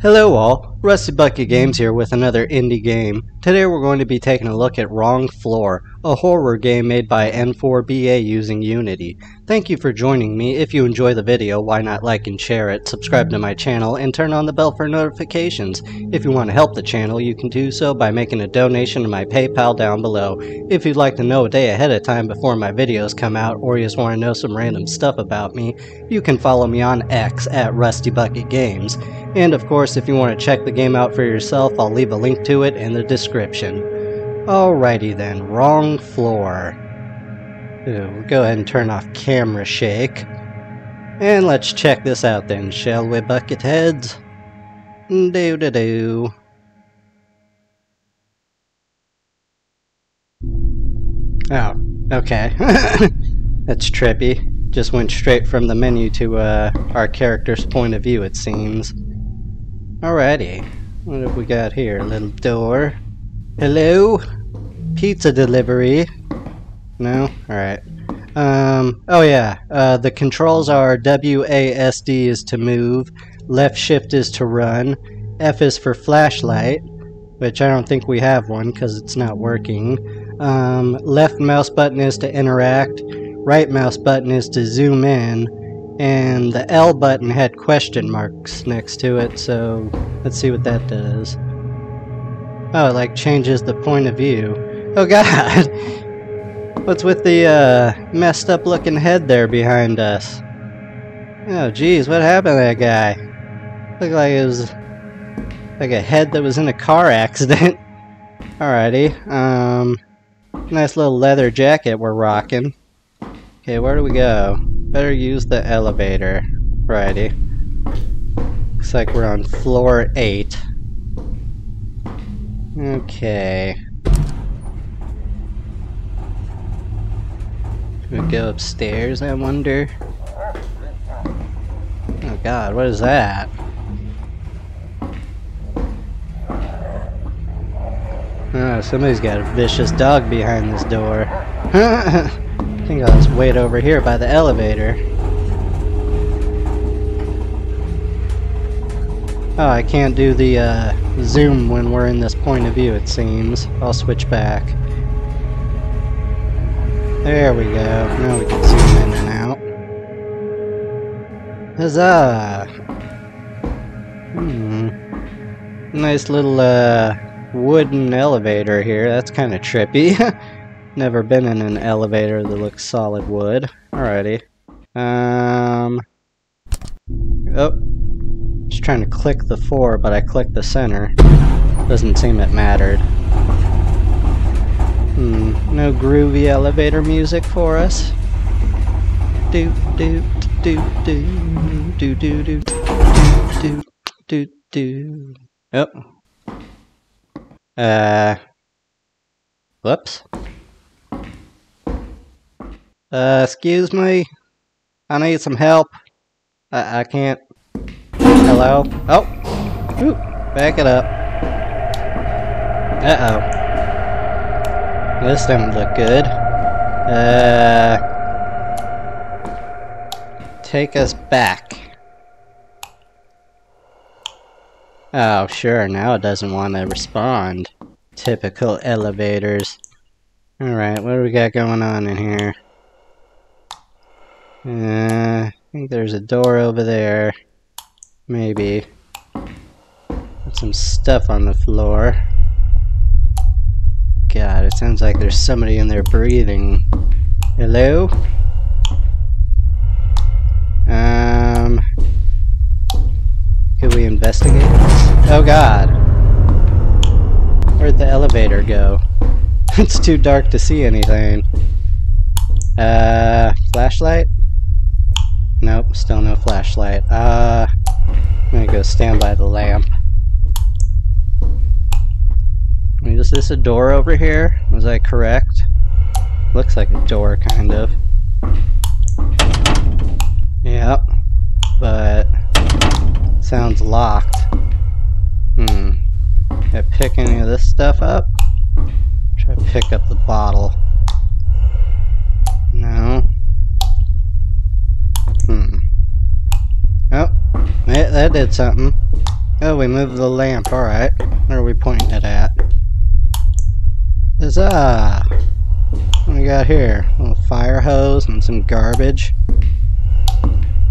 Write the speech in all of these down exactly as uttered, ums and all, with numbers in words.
Hello all, Rusty Bucket Games here with another indie game. Today we're going to be taking a look at Wrong Floor, a horror game made by N four B A using Unity. Thank you for joining me. If you enjoy the video, why not like and share it, subscribe to my channel, and turn on the bell for notifications. If you want to help the channel, you can do so by making a donation to my PayPal down below. If you'd like to know a day ahead of time before my videos come out, or you just want to know some random stuff about me, you can follow me on X at Rusty Bucket Games. And of course, if you want to check the game out for yourself, I'll leave a link to it in the description. Alrighty then, Wrong Floor. Ooh, we'll go ahead and turn off camera shake. And let's check this out then, shall we, Bucketheads? Doo doo doo. Oh, okay. That's trippy. Just went straight from the menu to uh, our character's point of view, it seems. Alrighty, what have we got here? Little door. Hello? Pizza delivery? No? Alright. Um, oh yeah, uh, the controls are W A S D is to move, left shift is to run, F is for flashlight, which I don't think we have one because it's not working. Um, left mouse button is to interact, right mouse button is to zoom in, and the L button had question marks next to it, so let's see what that does. Oh, it like changes the point of view. Oh god! What's with the uh, messed up looking head there behind us? Oh geez, what happened to that guy? Looked like it was like a head that was in a car accident. Alrighty, um, nice little leather jacket we're rocking. Okay, where do we go? Better use the elevator. Righty. Looks like we're on floor eight. Okay. Can we go upstairs, I wonder? Oh god, what is that? Oh, somebody's got a vicious dog behind this door. I think I'll just wait over here by the elevator. Oh, I can't do the uh, zoom when we're in this point of view, it seems. I'll switch back. There we go. Now we can zoom in and out. Huzzah! Hmm. Nice little uh, wooden elevator here. That's kind of trippy. Never been in an elevator that looks solid wood. Alrighty. Um. Oh. Just trying to click the four, but I clicked the center. Doesn't seem it mattered. Hmm. No groovy elevator music for us. Do do do do do do do do do do. Oh. Uh. Whoops. Uh, excuse me? I need some help. I, I can't. Hello? Oh! Ooh. Back it up. Uh-oh. This didn't look good. Uh... Take us back. Oh, sure. Now it doesn't want to respond. Typical elevators. Alright, what do we got going on in here? Uh, I think there's a door over there. Maybe. Got some stuff on the floor. God, it sounds like there's somebody in there breathing. Hello? Um. Could we investigate this? Oh god! Where'd the elevator go? It's too dark to see anything. Uh, flashlight? Nope, still no flashlight. Uh, I'm gonna go stand by the lamp. Is this a door over here? Was I correct? Looks like a door, kind of. Yep, but sounds locked. Hmm. Can I pick any of this stuff up? Try to pick up the bottle. No. Hmm. Oh, that, that did something. Oh, we moved the lamp. Alright. Where are we pointing it at? Huzzah! What do we got here? A little fire hose and some garbage.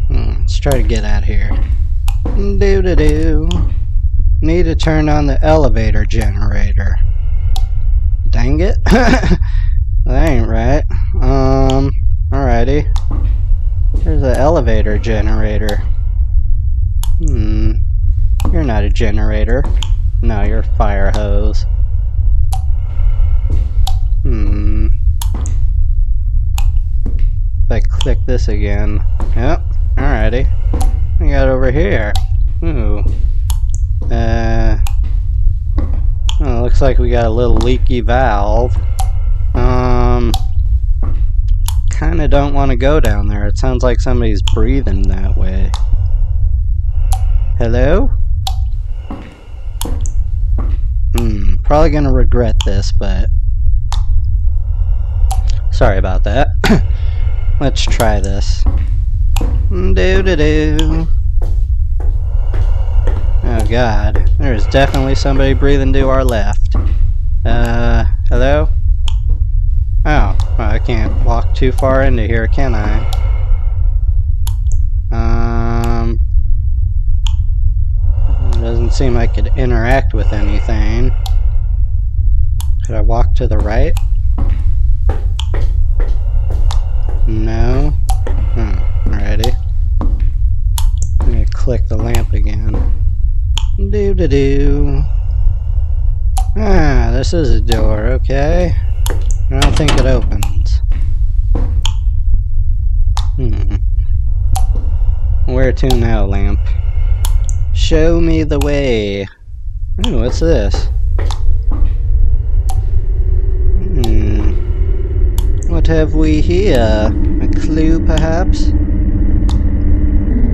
Hmm, let's try to get out of here. Doo doo doo. Need to turn on the elevator generator. Dang it. That ain't right. Um, alrighty. There's an elevator generator. Hmm. You're not a generator. No, you're a fire hose. Hmm. If I click this again. Yep. Alrighty. We got over here. Ooh. Uh. Well, looks like we got a little leaky valve. Um. Kind of don't want to go down there. It sounds like somebody's breathing that way. Hello? Hmm. Probably gonna regret this, but. Sorry about that. Let's try this. Doo-doo-doo. Oh god. There is definitely somebody breathing to our left. Uh, hello? Oh, well, I can't walk too far into here, can I? Um, doesn't seem I could interact with anything. Could I walk to the right? No. Hmm. Alrighty. I'm gonna click the lamp again. Doo doo doo. Ah, this is a door. Okay. I don't think it opens. Hmm. Where to now, lamp? Show me the way. Ooh, what's this? What have we here? A clue, perhaps?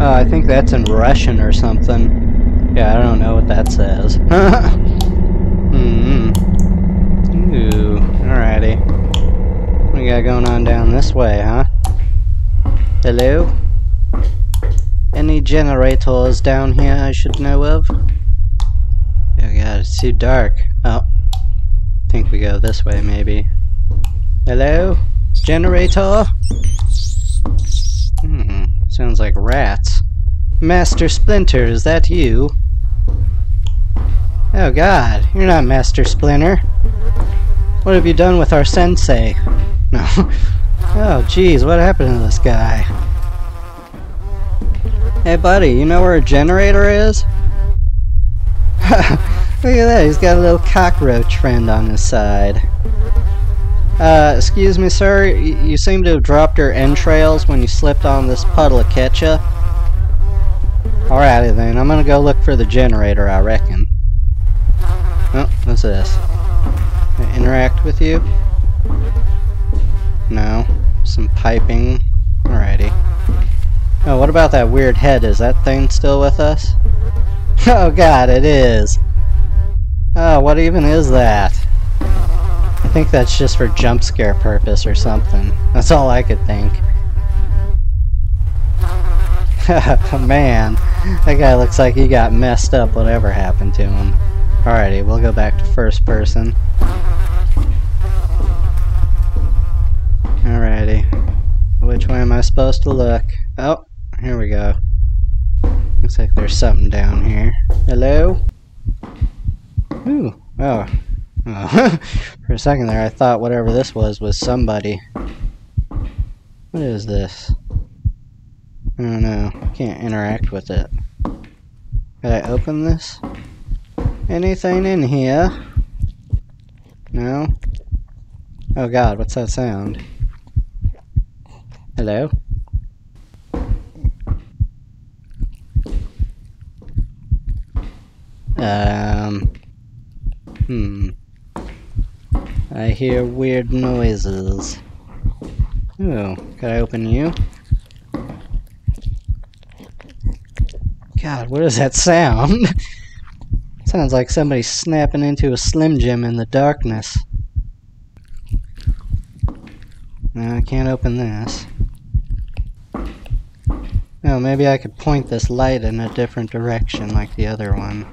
Oh, I think that's in Russian or something. Yeah, I don't know what that says. mm-hmm. Ooh, alrighty. What we got going on down this way, huh? Hello? Any generators down here I should know of? Oh god, it's too dark. Oh, I think we go this way, maybe. Hello? Generator? Hmm, sounds like rats. Master Splinter, is that you? Oh god, you're not Master Splinter. What have you done with our sensei? No. Oh jeez, what happened to this guy? Hey buddy, you know where a generator is? Look at that, he's got a little cockroach friend on his side. Uh, excuse me, sir, you seem to have dropped your entrails when you slipped on this puddle of ketchup. Alrighty then, I'm gonna go look for the generator, I reckon. Oh, what's this? Can I interact with you? No. Some piping. Alrighty. Oh, what about that weird head? Is that thing still with us? Oh god, it is! Oh, what even is that? I think that's just for jump scare purpose or something. That's all I could think. Man, that guy looks like he got messed up, whatever happened to him. Alrighty, we'll go back to first person. Alrighty. Which way am I supposed to look? Oh, here we go. Looks like there's something down here. Hello? Ooh, oh. Oh, for a second there I thought whatever this was was somebody. What is this? I don't know. I can't interact with it. Could I open this? Anything in here? No? Oh god, what's that sound? Hello? Um. Hmm. I hear weird noises. Ooh, could I open you? God, what is that sound? Sounds like somebody snapping into a Slim Jim in the darkness. No, I can't open this. No, maybe I could point this light in a different direction like the other one.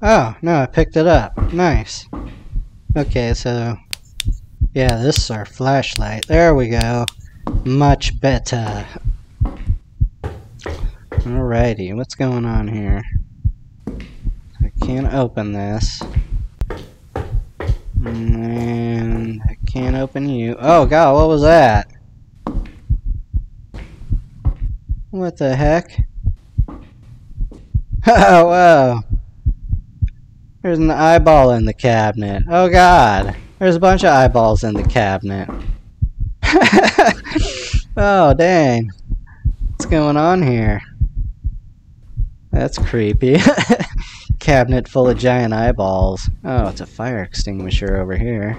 Oh, no, I picked it up. Nice. Okay, so... yeah, this is our flashlight. There we go. Much better. Alrighty, what's going on here? I can't open this. And... I can't open you. Oh, God, what was that? What the heck? Oh, whoa. There's an eyeball in the cabinet. Oh, God. There's a bunch of eyeballs in the cabinet. Oh, dang. What's going on here? That's creepy. Cabinet full of giant eyeballs. Oh, it's a fire extinguisher over here.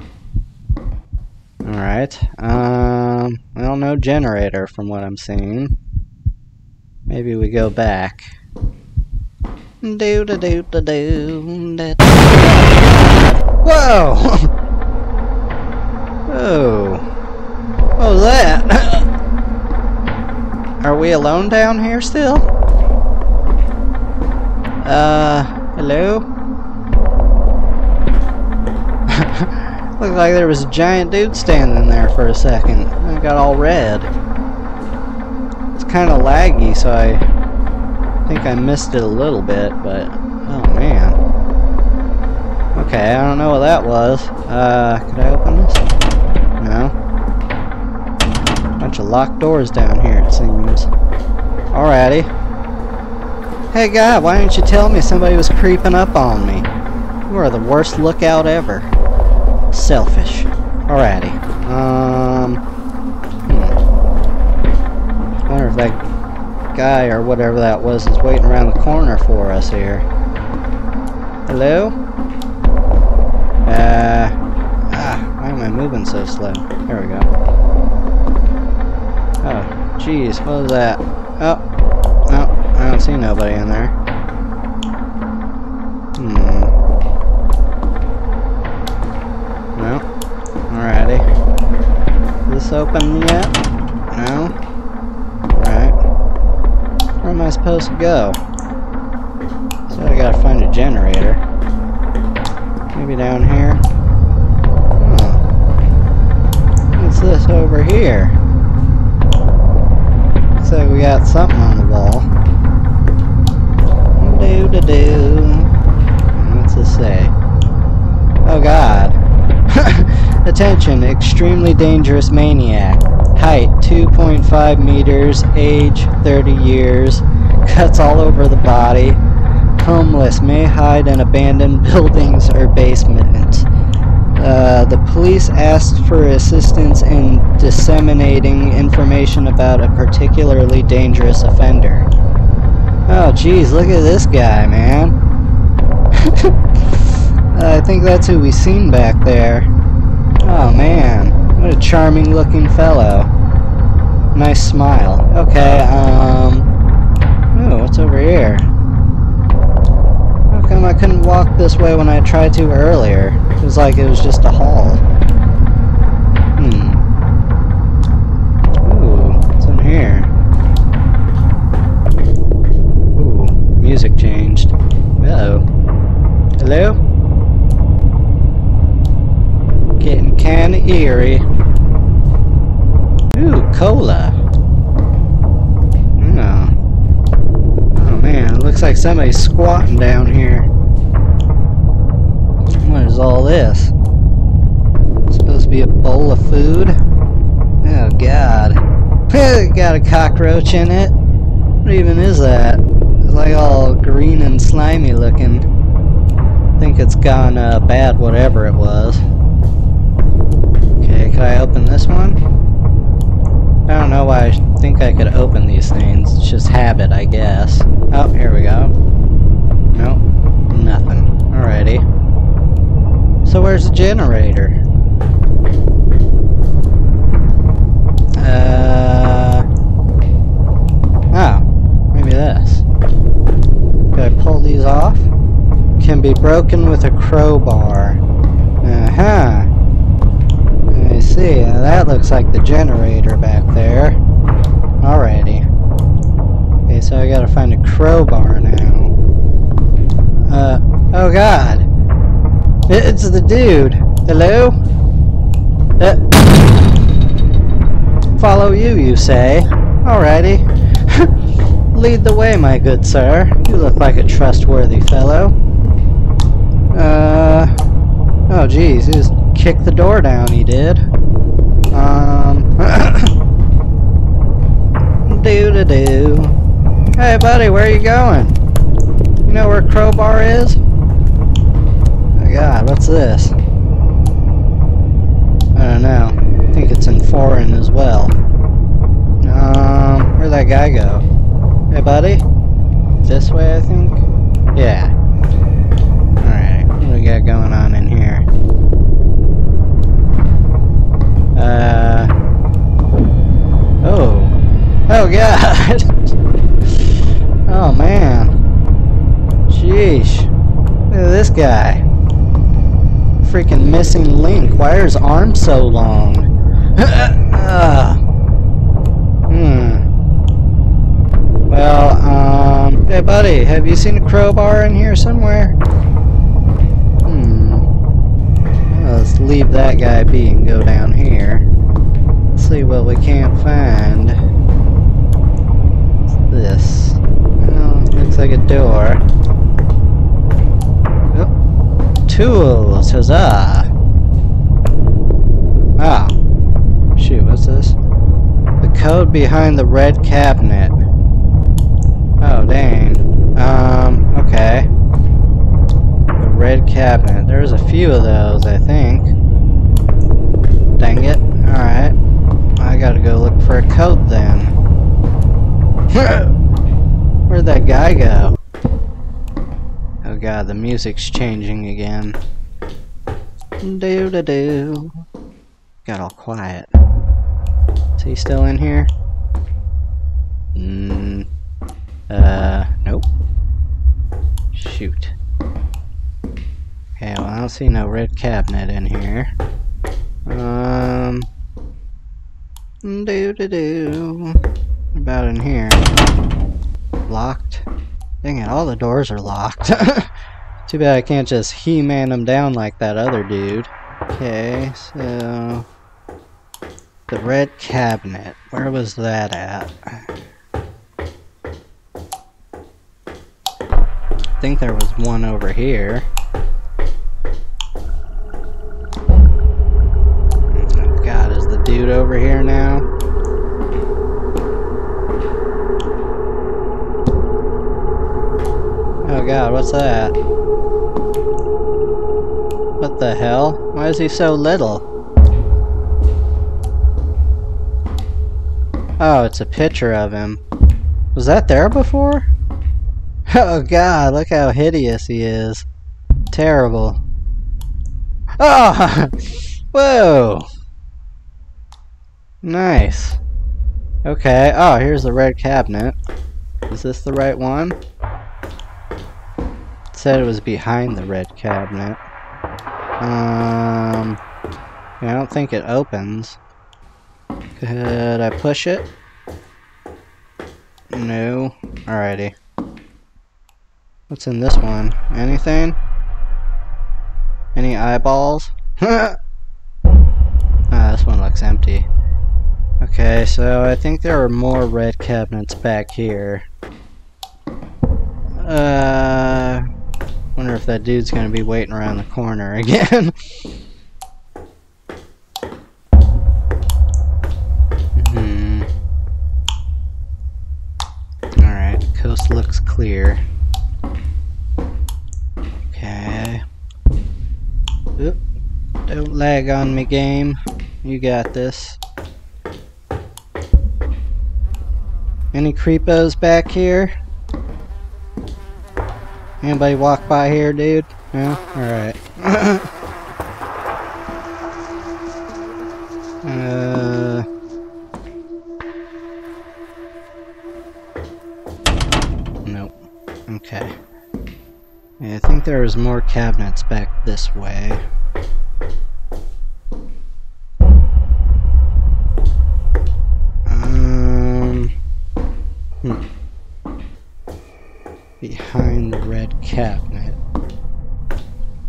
Alright. Um, well, no generator from what I'm seeing. Maybe we go back. Do da do da do da. Whoa! Oh, what was that? Are we alone down here still? Uh, hello? Looked like there was a giant dude standing there for a second. I got all red. It's kind of laggy, so I. I think I missed it a little bit, but oh man. Okay, I don't know what that was. Uh, could I open this? No. Bunch of locked doors down here, it seems. Alrighty. Hey God, why didn't you tell me somebody was creeping up on me? You are the worst lookout ever. Selfish. Alrighty. Um. Hmm. I wonder if that guy or whatever that was is waiting around the corner for us here. Hello? Uh, ah, why am I moving so slow? There we go. Oh, jeez, what was that? Oh, no, I don't see nobody in there. Hmm. No. Alrighty. Is this open yet? No. Where am I supposed to go? So I gotta find a generator. Maybe down here. Huh. What's this over here? Looks like we got something on the wall. Do do do. What's this say? Oh God! Attention! Extremely dangerous maniac. Height two point five meters, age thirty years, cuts all over the body, homeless, may hide in abandoned buildings or basements. Uh, the police asked for assistance in disseminating information about a particularly dangerous offender. Oh geez, look at this guy, man. uh, I think that's who we seen back there. Oh man. What a charming looking fellow. Nice smile. Okay, um... ooh, what's over here? How come I couldn't walk this way when I tried to earlier? It was like it was just a hall. Hmm. Ooh, what's in here? Ooh, music changed. Uh-oh. Hello? Getting kinda eerie. Ooh, cola. Oh. Oh man, it looks like somebody's squatting down here. What is all this? It's supposed to be a bowl of food? Oh god. Got a cockroach in it. What even is that? It's like all green and slimy looking. I think it's gone uh, bad, whatever it was. Okay, can I open this one? I don't know why I think I could open these things. It's just habit, I guess. Oh, here we go. Nope. Nothing. Alrighty. So where's the generator? Uh... Oh. Maybe this. Could I pull these off? Can be broken with a crowbar. Uh-huh. See, that looks like the generator back there. Alrighty. Okay, so I gotta find a crowbar now. Uh, oh god! It's the dude! Hello? Uh, follow you, you say? Alrighty. Lead the way, my good sir. You look like a trustworthy fellow. Uh... Oh, geez. He just kicked the door down, he did. Um... Doo-doo-doo. Hey, buddy, where are you going? You know where Crowbar is? Oh, God, what's this? I don't know. I think it's in foreign as well. Um... Where'd that guy go? Hey, buddy? This way, I think? Yeah. Alright, what do we got going on in here? Uh... Oh. Oh, God! Oh, man. Jeez. Look at this guy. Freaking missing link. Why are his arms so long? uh. Hmm. Well, um, hey buddy, have you seen a crowbar in here somewhere? Hmm. Well, let's leave that guy be and go down here. Let's see what we can't find. What's this? Well, looks like a door. Oh. Tools, huzzah! Ah. Oh. Shoot, what's this? The code behind the red cabinet. Oh, dang. Um, okay. The red cabinet. There's a few of those, I think. Dang it. Alright. I gotta go look for a coat then. Where'd that guy go? Oh god, the music's changing again. Doo-doo-doo. Got all quiet. Is he still in here? Mmm. Uh, nope. Shoot. Okay, well, I don't see no red cabinet in here. Um. Doo doo doo. What about in here? Locked? Dang it, all the doors are locked. Too bad I can't just He-Man them down like that other dude. Okay, so. The red cabinet. Where was that at? I think there was one over here. Oh god, is the dude over here now? Oh god, what's that? What the hell? Why is he so little? Oh, it's a picture of him. Was that there before? Oh god, look how hideous he is. Terrible. Oh! Whoa! Nice. Okay, oh, here's the red cabinet. Is this the right one? It said it was behind the red cabinet. Um... I don't think it opens. Could I push it? No. Alrighty. What's in this one? Anything? Any eyeballs? Ah, this one looks empty. Okay, so I think there are more red cabinets back here. Uh, wonder if that dude's gonna be waiting around the corner again. Hmm. Alright, the coast looks clear. Okay. Oop. Don't lag on me, game. You got this. Any creepos back here? Anybody walk by here, dude? No? Alright. uh... Nope. Okay. Yeah, I think there was more cabinets back this way. Um, behind the red cabinet.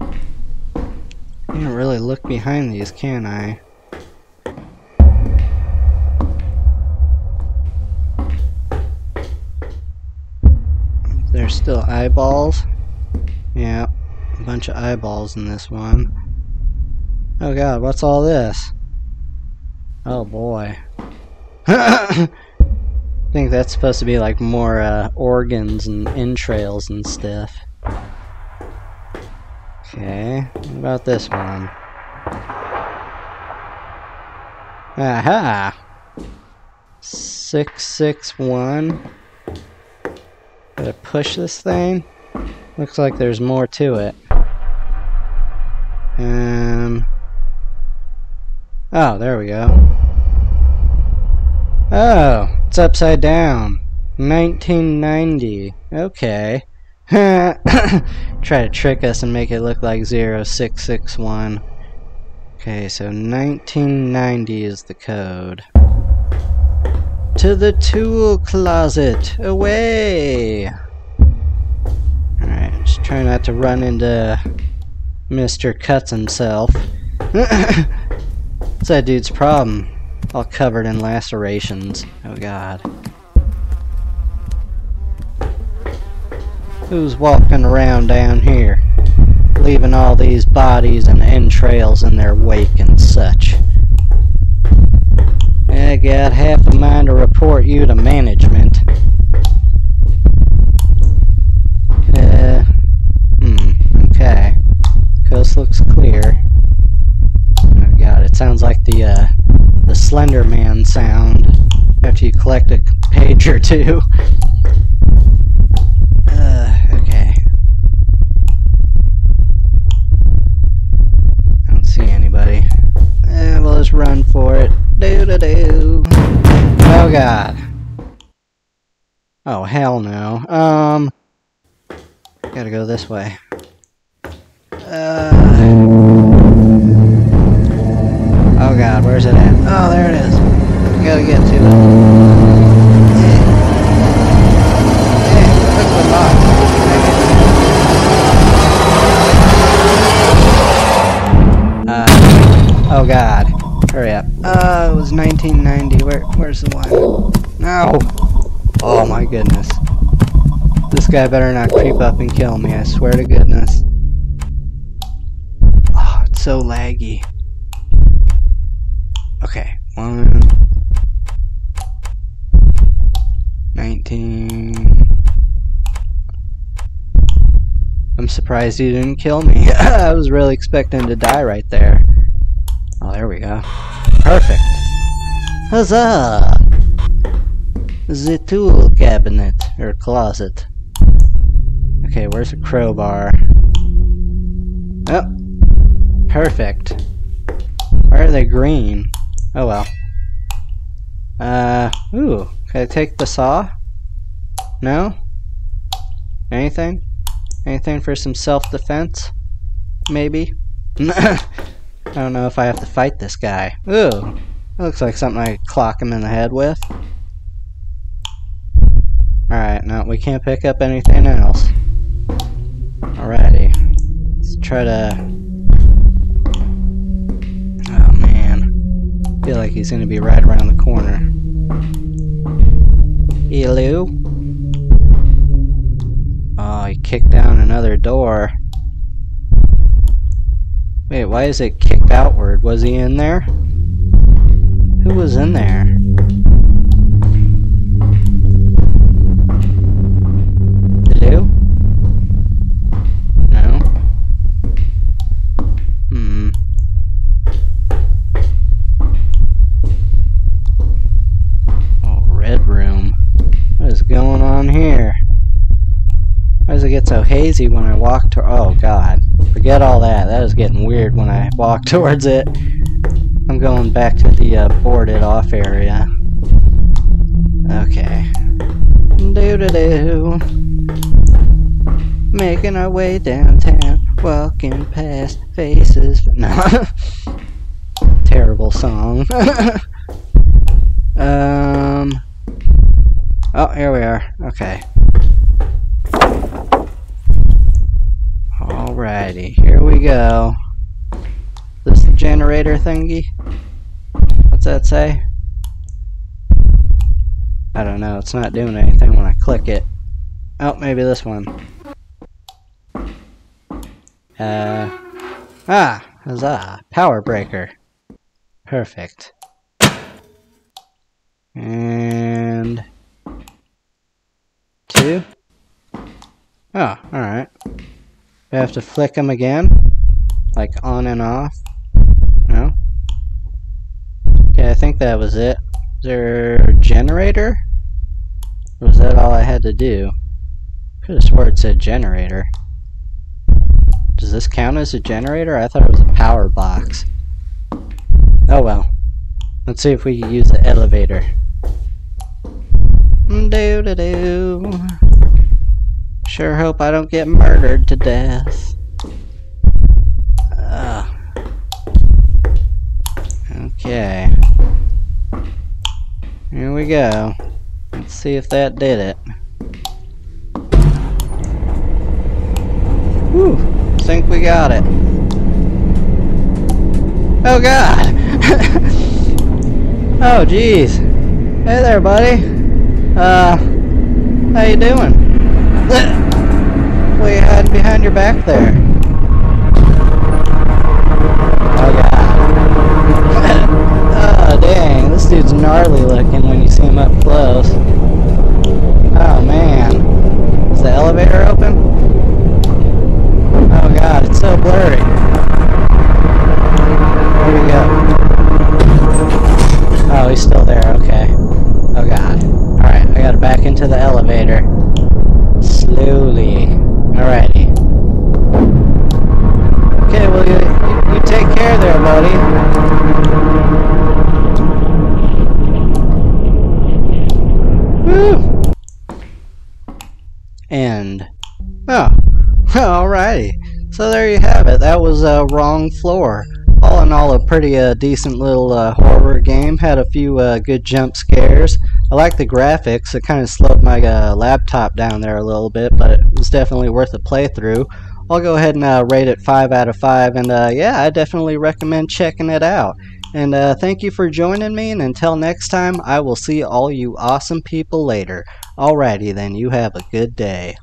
I can't really look behind these, can I? There's still eyeballs. Yeah, a bunch of eyeballs in this one. Oh god, what's all this? Oh boy. I think that's supposed to be like more uh, organs and entrails and stuff. Okay, what about this one? Aha! six six one. Gotta push this thing? Looks like there's more to it. Um. Oh, there we go. Oh, it's upside down. nineteen ninety. Okay. Try to trick us and make it look like zero six six one. Okay, so nineteen ninety is the code. To the tool closet! Away! Alright, just try not to run into Mister Cuts himself. What's that dude's problem? All covered in lacerations. Oh god. Who's walking around down here? Leaving all these bodies and entrails in their wake and such. I got half a mind to report you to management. Uh, hmm, okay. Coast looks clear. Oh god, it sounds like the, uh, the Slenderman sound after you collect a page or two. Uh, okay. I don't see anybody. Uh, we'll just run for it. Do do do. Oh god. Oh hell no. Um. Gotta go this way. Uh. Oh god, where's it at? Oh, there it is. Gotta get to it. Uh. Oh god. Hurry up. Uh, it was nineteen ninety. Where, where's the one? No! Oh my goodness. This guy better not creep up and kill me, I swear to goodness. Oh, it's so laggy. Okay, one. nineteen. I'm surprised you didn't kill me. I was really expecting to die right there. Oh, there we go. Perfect. Huzzah! The tool cabinet, or closet. Okay, where's the crowbar? Oh! Perfect. Why are they green? Oh well. Uh, ooh. Can I take the saw? No? Anything? Anything for some self-defense? Maybe? I don't know if I have to fight this guy. Ooh, that looks like something I could clock him in the head with. Alright, no, we can't pick up anything else. Alrighty. Let's try to... Oh man. I feel like he's gonna be right around the corner. Hello? Oh, he kicked down another door. Wait, why is it kicked outward? Was he in there? Who was in there? Hello? No? Hmm. Oh, red room. What is going on here? Why does it get so hazy when I walk to... Oh, god. Forget all that. That is getting weird when I walk towards it. I'm going back to the uh, boarded off area. Okay. Doo doo doo. Making our way downtown. Walking past faces. No. Terrible song. um. Oh, here we are. Okay. Alrighty, here we go. This the generator thingy? What's that say? I don't know, it's not doing anything when I click it. Oh, maybe this one. Uh, ah, huzzah, power breaker. Perfect. And two. Oh, alright. Do I have to flick them again? Like on and off? No? Okay, I think that was it. Is there a generator? Or was that all I had to do? Could have swore it said generator. Does this count as a generator? I thought it was a power box. Oh well. Let's see if we can use the elevator. Do do do. Sure hope I don't get murdered to death. Ugh. Okay. Here we go. Let's see if that did it. Whew. Think we got it. Oh god! Oh jeez. Hey there, buddy. Uh, how you doing? What are you hiding behind your back there? Oh god. Oh dang, this dude's gnarly looking when you see him up close. Oh man. Is the elevator open? Oh god, it's so blurry. Here we go. Oh, he's still there, okay. Oh god. Alright, I gotta back into the elevator. Slowly. Alrighty. Okay, well, you, you, you take care there, buddy. Woo! And. Oh. Alrighty. So there you have it. That was uh, Wrong Floor. All in all, a pretty uh, decent little uh, horror game. Had a few uh, good jump scares. I like the graphics. It kind of slowed my uh, laptop down there a little bit, but it was definitely worth a playthrough. I'll go ahead and uh, rate it five out of five, and uh, yeah, I definitely recommend checking it out. And uh, thank you for joining me, and until next time, I will see all you awesome people later. Alrighty then, you have a good day.